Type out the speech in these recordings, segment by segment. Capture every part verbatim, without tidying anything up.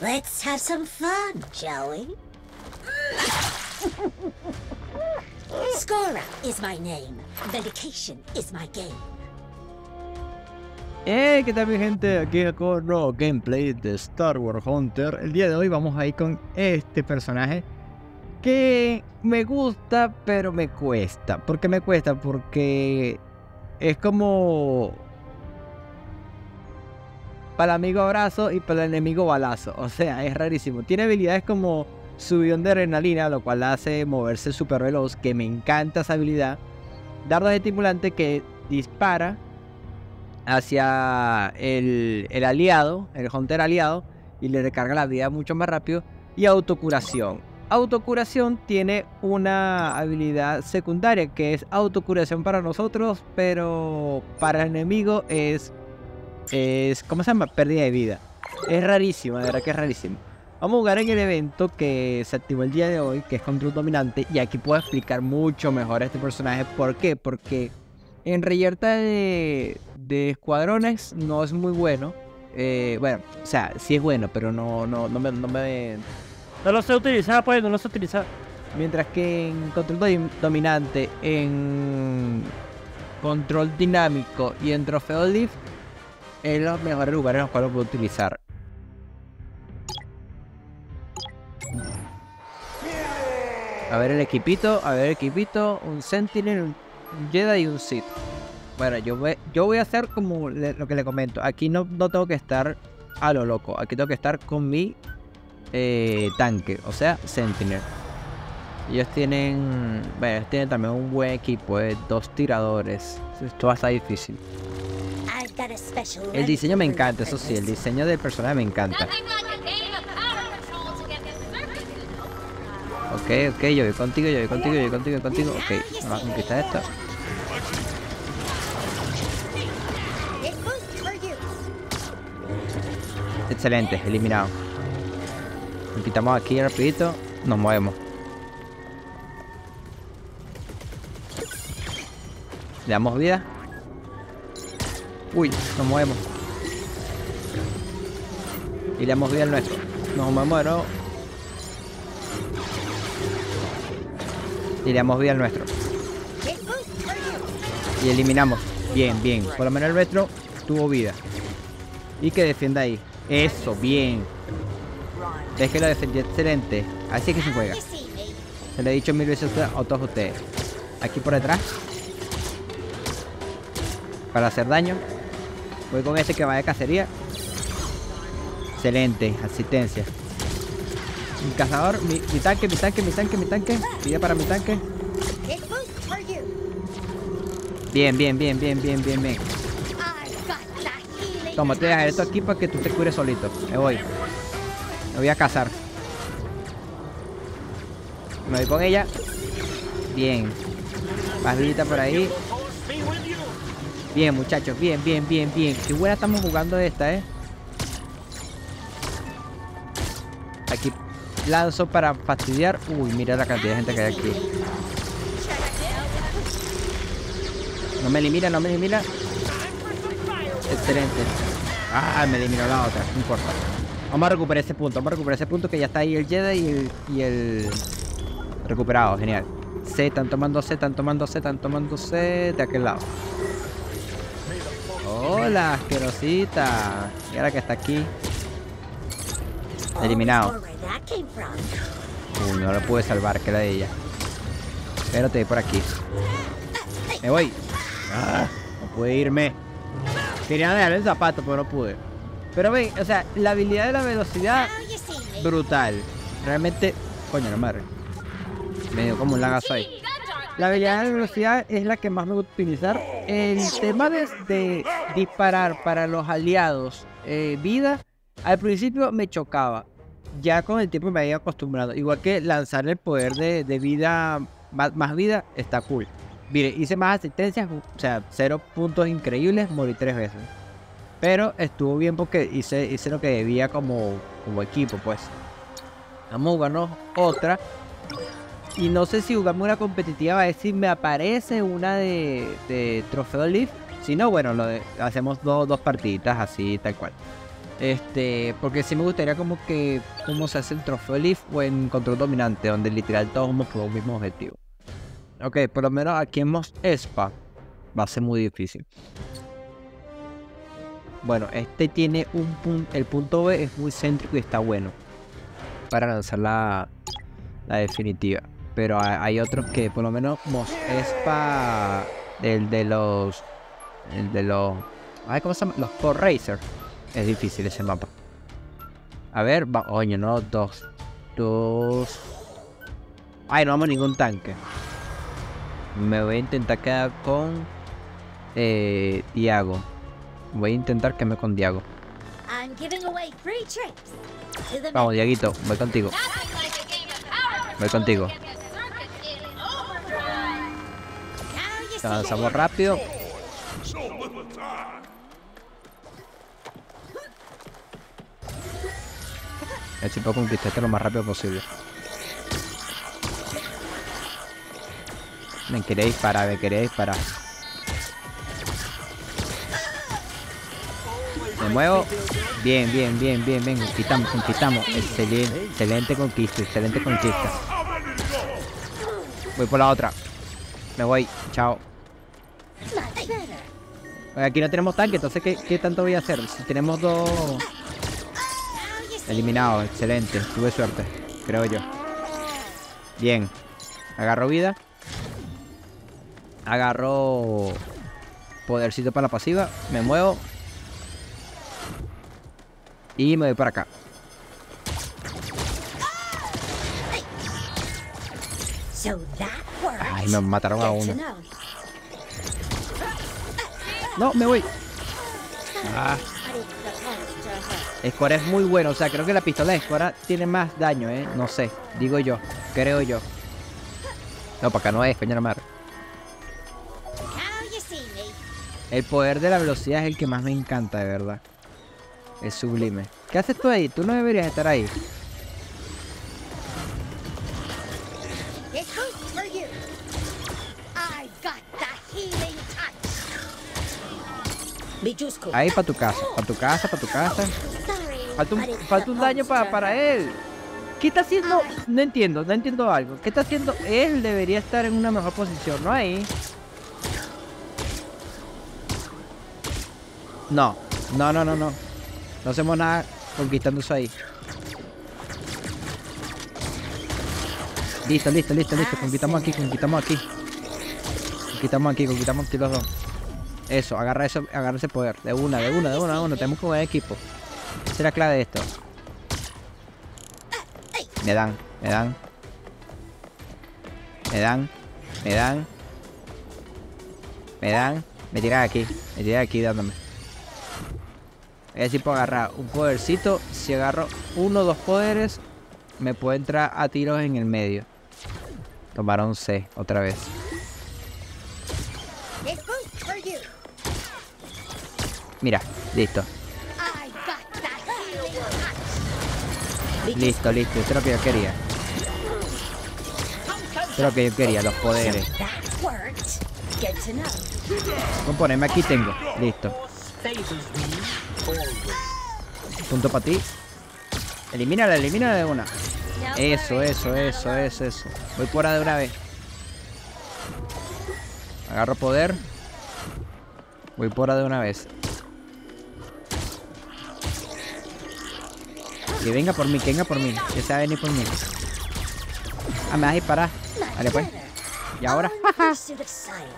Let's have some fun, shall we? Skora is my name. Dedication is my game. ¡Eh! Hey, ¿qué tal mi gente? Aquí es el Code Razer Gameplay de Star Wars Hunter. El día de hoy vamos a ir con este personaje que me gusta, pero me cuesta. ¿Por qué me cuesta? Porque es como... para el amigo abrazo y para el enemigo balazo. O sea, es rarísimo. Tiene habilidades como subidón de adrenalina, lo cual hace moverse súper veloz, que me encanta esa habilidad. Dardos estimulantes que dispara hacia el, el aliado, el hunter aliado, y le recarga la vida mucho más rápido. Y autocuración. Autocuración tiene una habilidad secundaria que es autocuración para nosotros, pero para el enemigo es, es ¿cómo se llama? Pérdida de vida. Es rarísima, de verdad que es rarísima. Vamos a jugar en el evento que se activó el día de hoy, que es Control Dominante, y aquí puedo explicar mucho mejor a este personaje. ¿Por qué? Porque en reyerta de, de escuadrones no es muy bueno. Eh, bueno, o sea, sí es bueno, pero no, no, no me... No, me... no lo sé utilizar, pues, no lo sé utilizar. Mientras que en Control Dominante, en Control Dinámico y en Trofeo Lift, es los mejores lugares en los cuales lo puedo utilizar. A ver el equipito, a ver el equipito, un Sentinel, un Jedi y un Sith. Bueno, yo voy, yo voy a hacer como le, lo que le comento. Aquí no, no tengo que estar a lo loco. Aquí tengo que estar con mi eh, tanque, o sea, Sentinel. Ellos tienen... bueno, ellos tienen también un buen equipo, eh, dos tiradores. Esto va a estar difícil. El diseño me encanta, eso sí, el diseño del personaje me encanta. Ok, ok, yo voy contigo, yo voy contigo, yo voy contigo, yo voy contigo. Ok, vamos a conquistar esto. Excelente, eliminado. Lo quitamos aquí rapidito, nos movemos. Le damos vida. Uy, nos movemos. Y le damos vida al nuestro. Nos movemos de nuevo. Y le damos vida al nuestro. Y eliminamos. Bien, bien. Por lo menos el nuestro tuvo vida. Y que defienda ahí. Eso, bien. Es que lo defendió excelente. Así que se juega. Se lo he dicho mil veces a todos ustedes. Aquí por detrás. Para hacer daño. Voy con este que va de cacería. Excelente. Asistencia. Mi cazador, mi, mi tanque, mi tanque, mi tanque, mi tanque. Vida para mi tanque. Bien, bien, bien, bien, bien, bien, bien. Toma, te voy a dejar esto aquí para que tú te cures solito. Me voy. Me voy a cazar. Me voy con ella. Bien. Más vidita por ahí. Bien, muchachos. Bien, bien, bien, bien. Qué buena estamos jugando esta, eh. Aquí lanzo para fastidiar. Uy, mira la cantidad de gente que hay aquí. No me elimina, no me elimina. Excelente. Ah, me eliminó la otra, no importa. Vamos a recuperar ese punto, vamos a recuperar ese punto que ya está ahí el Jedi y el... y el... recuperado, genial. Se están tomándose, están tomándose, están tomándose de aquel lado. Hola, asquerosita. Y ahora que está aquí. Eliminado. Uy, no lo pude salvar, que era de ella. Pero te voy por aquí. Me voy. Ah, no pude irme. Quería dejar el zapato, pero no pude. Pero ven, o sea, la habilidad de la velocidad, brutal. Realmente, coño, no madre. Me dio como un lagazo ahí. La habilidad de la velocidad es la que más me gusta utilizar. El tema de, de disparar para los aliados, eh, vida. Al principio me chocaba, ya con el tiempo me había acostumbrado. Igual que lanzar el poder de, de vida, más, más vida, está cool. Mire, hice más asistencias, o sea, cero puntos increíbles, morí tres veces. Pero estuvo bien porque hice, hice lo que debía como, como equipo, pues. Vamos a jugarnos otra. Y no sé si jugamos una competitiva, a ver si me aparece una de, de Trofeo Lift. Si no, bueno, lo de, hacemos do, dos partiditas así, tal cual. Este, porque sí me gustaría como que cómo se hace el Trofeo Lift o en Control Dominante, donde literal todos hemos probado un mismo objetivo. Ok, por lo menos aquí en Mos Espa va a ser muy difícil. Bueno, este tiene un punto, el punto B es muy céntrico y está bueno para lanzar la, la definitiva. Pero hay otros que, por lo menos Mos Espa, el de los, el de los, ay, ¿cómo se llama? Los Code Razer. Es difícil ese mapa. A ver, va, oye, no, dos, dos. Ay, no vamos a ningún tanque. Me voy a intentar quedar con eh, Diago. Voy a intentar quedarme con Diago. Vamos, Diaguito, voy contigo. Voy contigo. Avanzamos rápido. A ver si puedo conquistarte lo más rápido posible. Me quería disparar, me quería disparar. Me muevo. Bien, bien, bien, bien, bien. Conquistamos, conquistamos. Excelente, excelente conquista, excelente conquista. Voy por la otra. Me voy, chao. Aquí no tenemos tanque, entonces ¿qué, qué tanto voy a hacer? Si tenemos dos... Eliminado, excelente. Tuve suerte, creo yo. Bien. Agarro vida. Agarro podercito para la pasiva. Me muevo. Y me voy para acá. Ay, me mataron a uno. No, me voy. Ah. Skora es muy bueno. O sea, creo que la pistola de Skora tiene más daño, ¿eh? No sé. Digo yo. Creo yo. No, para acá no es, coño la madre. El poder de la velocidad es el que más me encanta, de verdad. Es sublime. ¿Qué haces tú ahí? Tú no deberías estar ahí. Ahí, para tu casa, para tu casa, para tu casa. Falta un, falta un daño pa, para él. ¿Qué está haciendo? No entiendo, no entiendo algo. ¿Qué está haciendo? Él debería estar en una mejor posición, ¿no? Ahí. No, no, no, no, no. No hacemos nada conquistándose ahí. Listo, listo, listo, listo. Conquistamos aquí, conquistamos aquí. Conquistamos aquí, conquistamos aquí los dos. Eso, agarra eso, agarra ese poder. De una, de una, de una, de una. Tenemos que jugar equipo. Esa es la clave de esto. Me dan, me dan. Me dan, me dan. Me dan. Me tiran aquí, me tiran aquí dándome. Es decir, puedo agarrar un podercito. Si agarro uno o dos poderes, me puedo entrar a tiros en el medio. Tomaron C otra vez. Mira, listo. Listo, listo. Esto es lo que yo quería. Esto es lo que yo quería, los poderes. Con ponerme aquí tengo. Listo. Punto para ti. Elimínala, elimínala de una. Eso, eso, eso, eso, eso. Voy fuera de una vez. Agarro poder. Voy fuera de una vez. Que venga por mí, que venga por mí. Que se va a venir por mí. Ah, me vas a disparar. Vale, pues. Y ahora.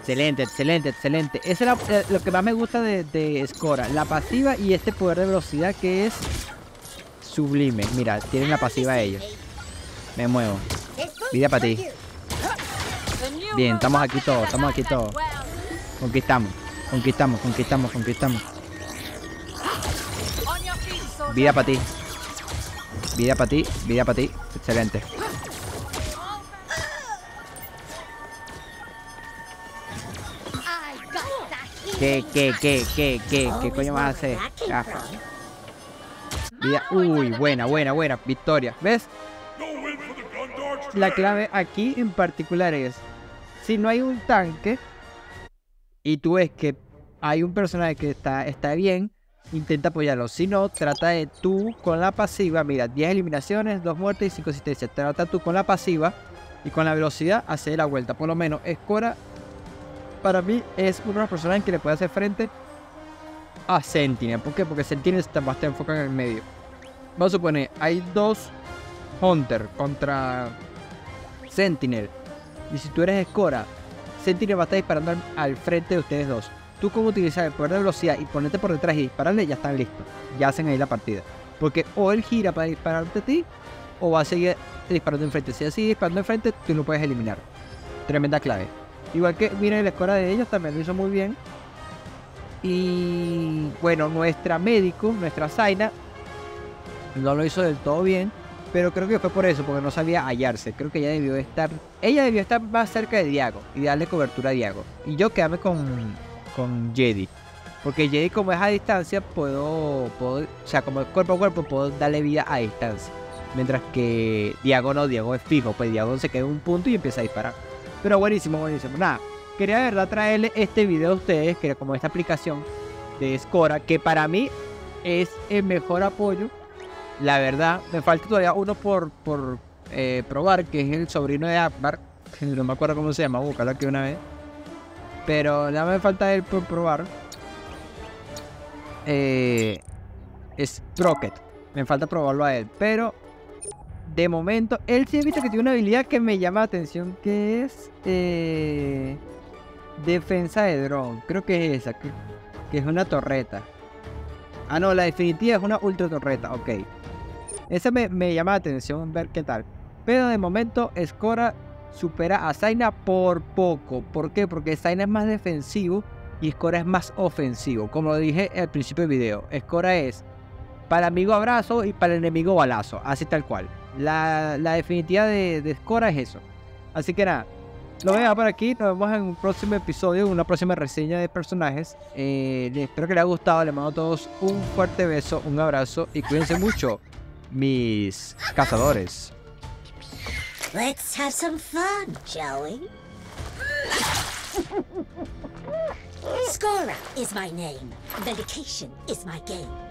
Excelente, excelente, excelente. Eso es la, lo que más me gusta de, de Skora. La pasiva y este poder de velocidad que es sublime. Mira, tienen la pasiva ellos. Me muevo. Vida para ti. Bien, estamos aquí todos, estamos aquí todos. Conquistamos, conquistamos, conquistamos, conquistamos. Vida para ti. Vida para ti, vida para ti. Excelente. ¿Qué, qué, qué, qué, qué? ¿Qué coño vas a hacer? Gafa. Vida. Uy, buena, buena, buena. Victoria. ¿Ves? La clave aquí en particular es, si no hay un tanque y tú ves que hay un personaje que está, está bien, intenta apoyarlo. Si no, trata de tú con la pasiva. Mira, diez eliminaciones, dos muertes y cinco asistencias. Trata tú con la pasiva y con la velocidad hacer la vuelta. Por lo menos Skora, para mí, es una de las personas en que le puede hacer frente a Sentinel. ¿Por qué? Porque Sentinel está más te enfoca en el medio. Vamos a suponer, hay dos Hunter contra Sentinel. Y si tú eres Skora, Sentinel va a estar disparando al, al frente de ustedes dos. Tú como utilizar el poder de velocidad y ponerte por detrás y dispararle, ya están listos. Ya hacen ahí la partida. Porque o él gira para dispararte a ti, o va a seguir disparando enfrente. Si así disparando enfrente, tú lo puedes eliminar. Tremenda clave. Igual que miren la Skora de ellos, también lo hizo muy bien. Y bueno, nuestra médico, nuestra Zaina, no lo hizo del todo bien. Pero creo que fue por eso, porque no sabía hallarse. Creo que ella debió estar ella debió estar más cerca de Diago y darle cobertura a Diago. Y yo quedarme con... con Jedi, porque Jedi como es a distancia puedo, puedo o sea como es cuerpo a cuerpo puedo darle vida a distancia, mientras que Diago no, Diago es fijo, pues Diago se queda en un punto y empieza a disparar. Pero buenísimo, buenísimo, nada, quería de verdad traerle este video a ustedes, que era como esta aplicación de Skora, que para mí es el mejor apoyo, la verdad. Me falta todavía uno por, por eh, probar, que es el sobrino de Akbar, que no me acuerdo cómo se llama, búscalo aquí una vez. Pero nada más me falta él por probar. Eh, Sprocket. Me falta probarlo a él. Pero de momento, él sí he visto que tiene una habilidad que me llama la atención. Que es eh, defensa de dron. Creo que es esa. Que, que es una torreta. Ah, no, la definitiva es una ultra torreta. Ok. Esa me, me llama la atención. Ver qué tal. Pero de momento, Skora supera a Zaina por poco. ¿Por qué? Porque Zaina es más defensivo y Skora es más ofensivo. Como lo dije al principio del video, Skora es para amigo abrazo y para enemigo balazo. Así tal cual. La, la definitiva de, de Skora es eso. Así que nada, lo voy a dejar por aquí. Nos vemos en un próximo episodio, una próxima reseña de personajes. Eh, espero que les haya gustado. Les mando a todos un fuerte beso, un abrazo y cuídense mucho, mis cazadores. Let's have some fun, shall we? Skora is my name. Dedication is my game.